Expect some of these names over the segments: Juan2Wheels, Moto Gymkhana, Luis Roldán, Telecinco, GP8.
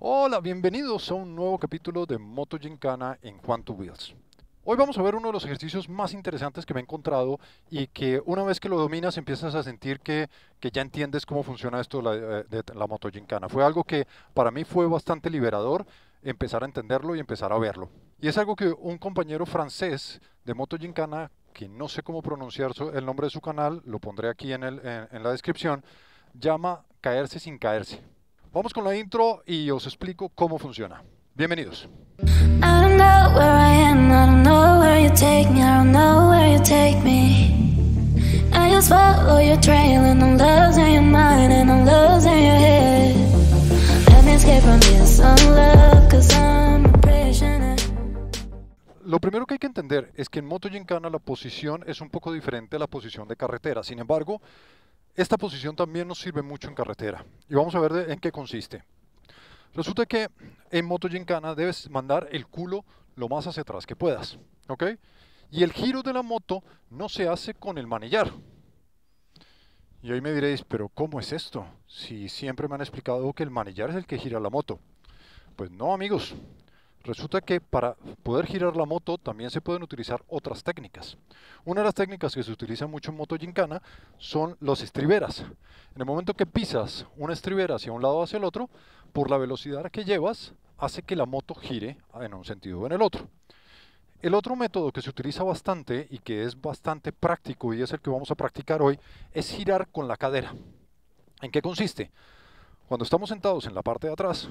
Hola, bienvenidos a un nuevo capítulo de Moto Gymkhana en Juan2Wheels. Hoy vamos a ver uno de los ejercicios más interesantes que me he encontrado y que una vez que lo dominas empiezas a sentir que ya entiendes cómo funciona esto de la Moto Gymkhana. Fue algo que para mí fue bastante liberador empezar a entenderlo y empezar a verlo. Y es algo que un compañero francés de Moto Gymkhana, que no sé cómo pronunciar el nombre de su canal, lo pondré aquí en la descripción, llama caerse sin caerse. Vamos con la intro y os explico cómo funciona. Bienvenidos. Lo primero que hay que entender es que en Moto Gymkhana la posición es un poco diferente a la posición de carretera. Sin embargo, esta posición también nos sirve mucho en carretera y vamos a ver en qué consiste. Resulta que en Moto Gymkhana debes mandar el culo lo más hacia atrás que puedas, ¿ok? Y el giro de la moto no se hace con el manillar. Y ahí me diréis, pero ¿cómo es esto? Si siempre me han explicado que el manillar es el que gira la moto. Pues no, amigos. Resulta que para poder girar la moto también se pueden utilizar otras técnicas. Una de las técnicas que se utiliza mucho en Moto Gymkhana son las estriberas. En el momento que pisas una estribera hacia un lado o hacia el otro, por la velocidad que llevas, hace que la moto gire en un sentido o en el otro. El otro método que se utiliza bastante y que es bastante práctico y es el que vamos a practicar hoy, es girar con la cadera. ¿En qué consiste? Cuando estamos sentados en la parte de atrás,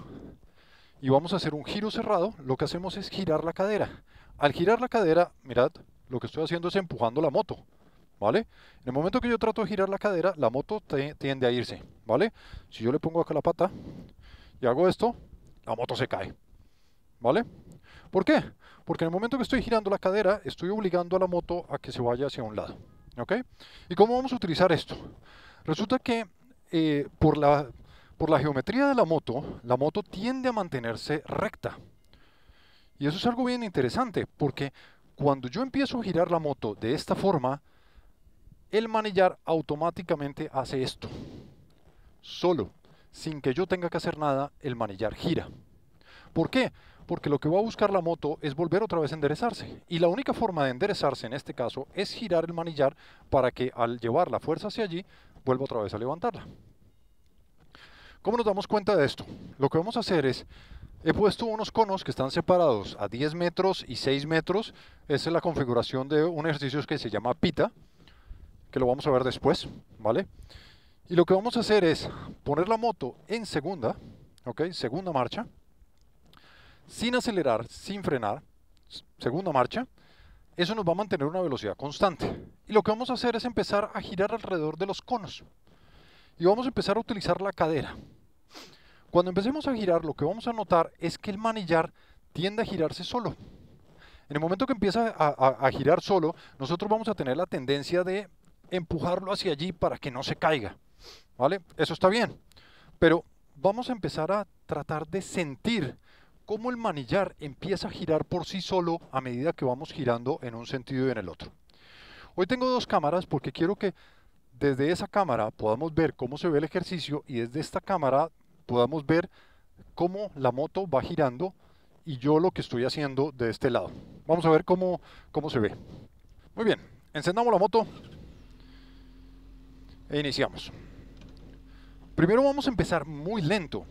y vamos a hacer un giro cerrado, lo que hacemos es girar la cadera. Al girar la cadera, mirad, lo que estoy haciendo es empujando la moto, ¿vale? En el momento que yo trato de girar la cadera, la moto tiende a irse, ¿vale? Si yo le pongo acá la pata y hago esto, la moto se cae, ¿vale? ¿Por qué? Porque en el momento que estoy girando la cadera, estoy obligando a la moto a que se vaya hacia un lado, ¿ok? ¿Y cómo vamos a utilizar esto? Resulta que por la geometría de la moto tiende a mantenerse recta. Y eso es algo bien interesante, porque cuando yo empiezo a girar la moto de esta forma, el manillar automáticamente hace esto. Solo, sin que yo tenga que hacer nada, el manillar gira. ¿Por qué? Porque lo que va a buscar la moto es volver otra vez a enderezarse. Y la única forma de enderezarse en este caso es girar el manillar para que al llevar la fuerza hacia allí, vuelva otra vez a levantarla. ¿Cómo nos damos cuenta de esto? Lo que vamos a hacer es, he puesto unos conos que están separados a 10 metros y 6 metros. Esa es la configuración de un ejercicio que se llama pita, que lo vamos a ver después, ¿vale? Y lo que vamos a hacer es poner la moto en segunda, ¿ok? Segunda marcha, sin acelerar, sin frenar, segunda marcha. Eso nos va a mantener una velocidad constante. Y lo que vamos a hacer es empezar a girar alrededor de los conos. Y vamos a empezar a utilizar la cadera. Cuando empecemos a girar, lo que vamos a notar es que el manillar tiende a girarse solo. En el momento que empieza a girar solo, nosotros vamos a tener la tendencia de empujarlo hacia allí para que no se caiga, ¿vale? Eso está bien, pero vamos a empezar a tratar de sentir cómo el manillar empieza a girar por sí solo a medida que vamos girando en un sentido y en el otro. Hoy tengo dos cámaras porque quiero que desde esa cámara podamos ver cómo se ve el ejercicio y desde esta cámara podamos ver cómo la moto va girando y yo lo que estoy haciendo de este lado. Vamos a ver cómo se ve. Muy bien, encendamos la moto e iniciamos. Primero vamos a empezar muy lento,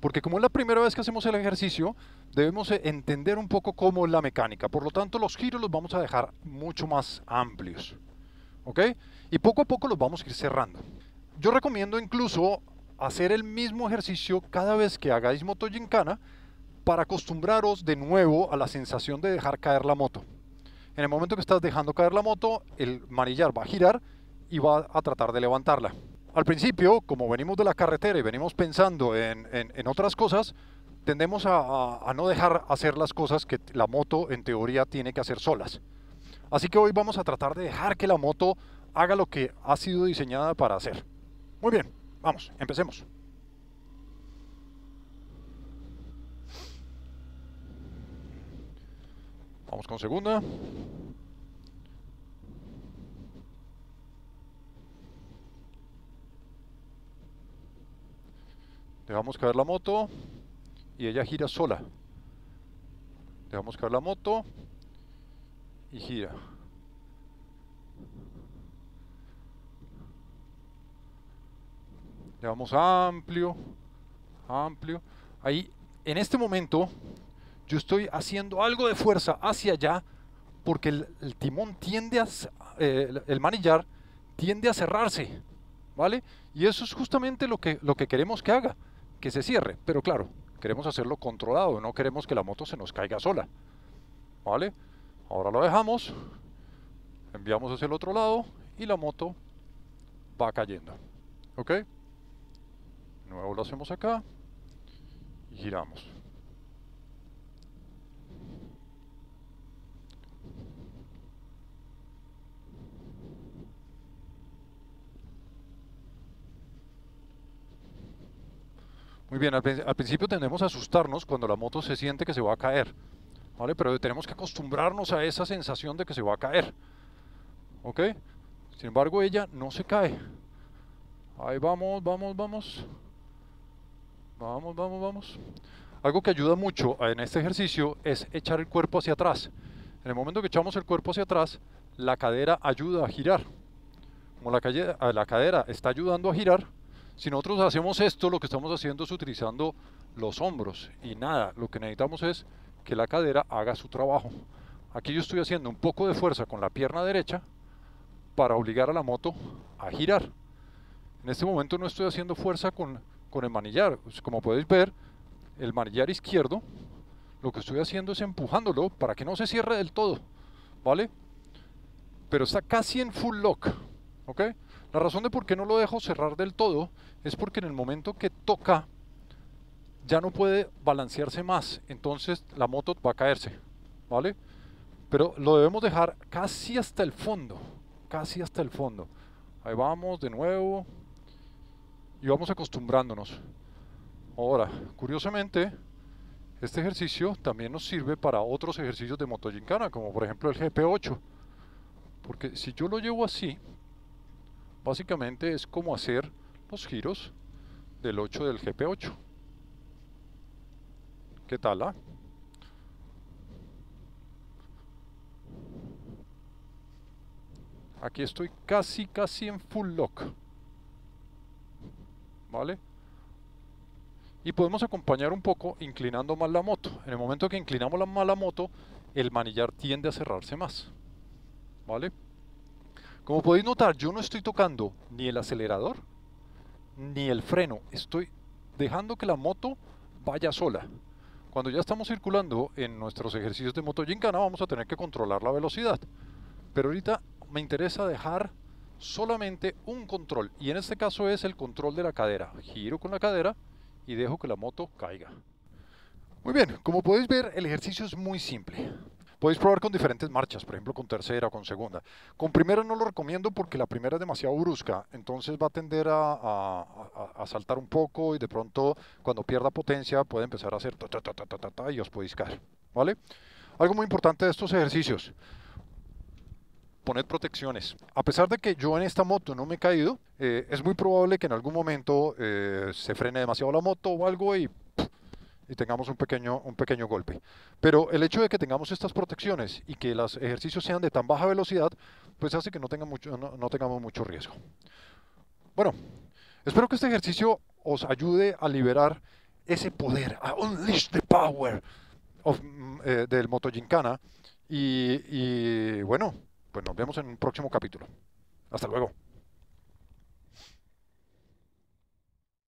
porque como es la primera vez que hacemos el ejercicio, debemos entender un poco cómo es la mecánica. Por lo tanto, los giros los vamos a dejar mucho más amplios, ¿ok? Y poco a poco los vamos a ir cerrando. Yo recomiendo incluso hacer el mismo ejercicio cada vez que hagáis Moto Gymkhana para acostumbraros de nuevo a la sensación de dejar caer la moto. En el momento que estás dejando caer la moto, el manillar va a girar y va a tratar de levantarla. Al principio, como venimos de la carretera y venimos pensando en otras cosas, tendemos a no dejar hacer las cosas que la moto en teoría tiene que hacer solas. Así que hoy vamos a tratar de dejar que la moto haga lo que ha sido diseñada para hacer. Muy bien, vamos, empecemos. Vamos con segunda. Dejamos caer la moto y ella gira sola. Dejamos caer la moto y gira. Le damos amplio, amplio. Ahí, en este momento, yo estoy haciendo algo de fuerza hacia allá porque el timón tiende a, el manillar tiende a cerrarse, ¿vale? Y eso es justamente lo que queremos que haga, que se cierre. Pero claro, queremos hacerlo controlado, no queremos que la moto se nos caiga sola, ¿vale? Ahora lo dejamos, enviamos hacia el otro lado y la moto va cayendo, ¿ok? De nuevo lo hacemos acá y giramos. Muy bien, al principio tendemos a asustarnos cuando la moto se siente que se va a caer, ¿vale? Pero tenemos que acostumbrarnos a esa sensación de que se va a caer, ¿ok? Sin embargo, ella no se cae. Ahí vamos, vamos, vamos. Vamos, vamos, vamos. Algo que ayuda mucho en este ejercicio es echar el cuerpo hacia atrás. En el momento que echamos el cuerpo hacia atrás, la cadera ayuda a girar. Como la cadera está ayudando a girar, si nosotros hacemos esto, lo que estamos haciendo es utilizando los hombros y nada, lo que necesitamos es que la cadera haga su trabajo. Aquí yo estoy haciendo un poco de fuerza con la pierna derecha para obligar a la moto a girar. En este momento no estoy haciendo fuerza con el manillar. Pues como podéis ver, el manillar izquierdo, lo que estoy haciendo es empujándolo para que no se cierre del todo, ¿vale? Pero está casi en full lock, ¿ok? La razón de por qué no lo dejo cerrar del todo es porque en el momento que toca ya no puede balancearse más, entonces la moto va a caerse, ¿vale? Pero lo debemos dejar casi hasta el fondo, casi hasta el fondo. Ahí vamos de nuevo y vamos acostumbrándonos. Ahora, curiosamente, este ejercicio también nos sirve para otros ejercicios de Moto Gymkhana, como por ejemplo el GP8, porque si yo lo llevo así, básicamente es como hacer los giros del 8 del GP8. ¿Qué tal, ah? Aquí estoy casi, casi en full lock, ¿vale? Y podemos acompañar un poco inclinando más la moto. En el momento que inclinamos más la moto, el manillar tiende a cerrarse más, ¿vale? Como podéis notar, yo no estoy tocando ni el acelerador ni el freno, estoy dejando que la moto vaya sola. Cuando ya estamos circulando en nuestros ejercicios de Moto Gymkhana vamos a tener que controlar la velocidad, pero ahorita me interesa dejar solamente un control, y en este caso es el control de la cadera. Giro con la cadera y dejo que la moto caiga. Muy bien, como podéis ver, el ejercicio es muy simple. Podéis probar con diferentes marchas, por ejemplo con tercera o con segunda. Con primera no lo recomiendo porque la primera es demasiado brusca, entonces va a tender a saltar un poco y de pronto cuando pierda potencia puede empezar a hacer ta, ta, ta, ta, ta, ta, ta, y os podéis caer, ¿vale? Algo muy importante de estos ejercicios: poned protecciones. A pesar de que yo en esta moto no me he caído, es muy probable que en algún momento se frene demasiado la moto o algo y tengamos un pequeño golpe. Pero el hecho de que tengamos estas protecciones y que los ejercicios sean de tan baja velocidad, pues hace que no tengamos mucho riesgo. Bueno, espero que este ejercicio os ayude a liberar ese poder, a unleash the power del Moto Gymkhana. Y bueno, pues nos vemos en un próximo capítulo. Hasta luego.